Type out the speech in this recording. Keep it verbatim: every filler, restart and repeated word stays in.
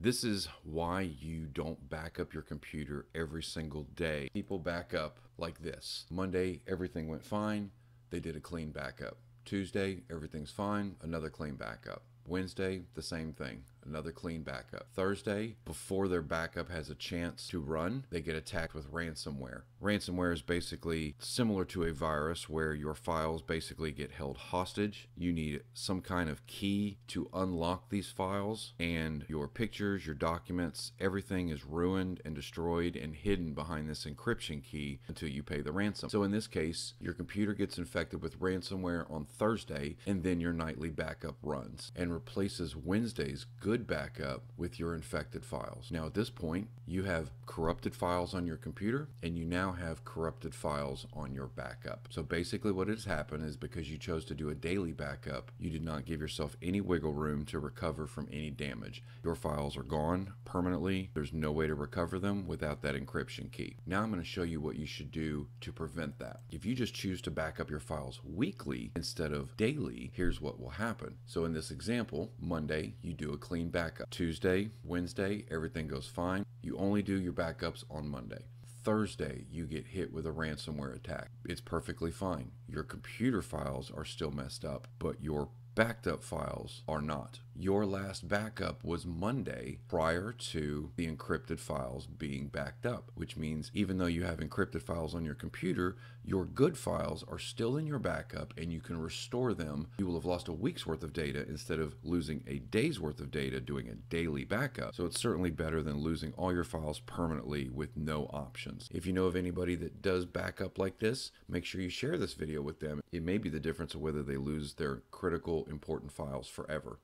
This is why you don't back up your computer every single day. People back up like this. Monday, everything went fine. They did a clean backup. Tuesday, everything's fine. Another clean backup. Wednesday, the same thing. Another clean backup. Thursday, before their backup has a chance to run, they get attacked with ransomware. Ransomware is basically similar to a virus where your files basically get held hostage. You need some kind of key to unlock these files, and your pictures, your documents, everything is ruined and destroyed and hidden behind this encryption key until you pay the ransom. So in this case, your computer gets infected with ransomware on Thursday, and then your nightly backup runs and replaces Wednesday's good backup with your infected files. Now at this point, you have corrupted files on your computer, and you now have corrupted files on your backup. So basically what has happened is, because you chose to do a daily backup, you did not give yourself any wiggle room to recover from any damage. Your files are gone permanently. There's no way to recover them without that encryption key. Now I'm going to show you what you should do to prevent that. If you just choose to back up your files weekly instead of daily, here's what will happen. So in this example, Monday, you do a clean backup. Tuesday, Wednesday, everything goes fine. You only do your backups on Monday. Thursday, you get hit with a ransomware attack. It's perfectly fine. Your computer files are still messed up, but your backed up files are not. Your last backup was Monday prior to the encrypted files being backed up, which means even though you have encrypted files on your computer, your good files are still in your backup and you can restore them. You will have lost a week's worth of data instead of losing a day's worth of data doing a daily backup. So it's certainly better than losing all your files permanently with no options. If you know of anybody that does backup like this, make sure you share this video with them. It may be the difference of whether they lose their critical important files forever.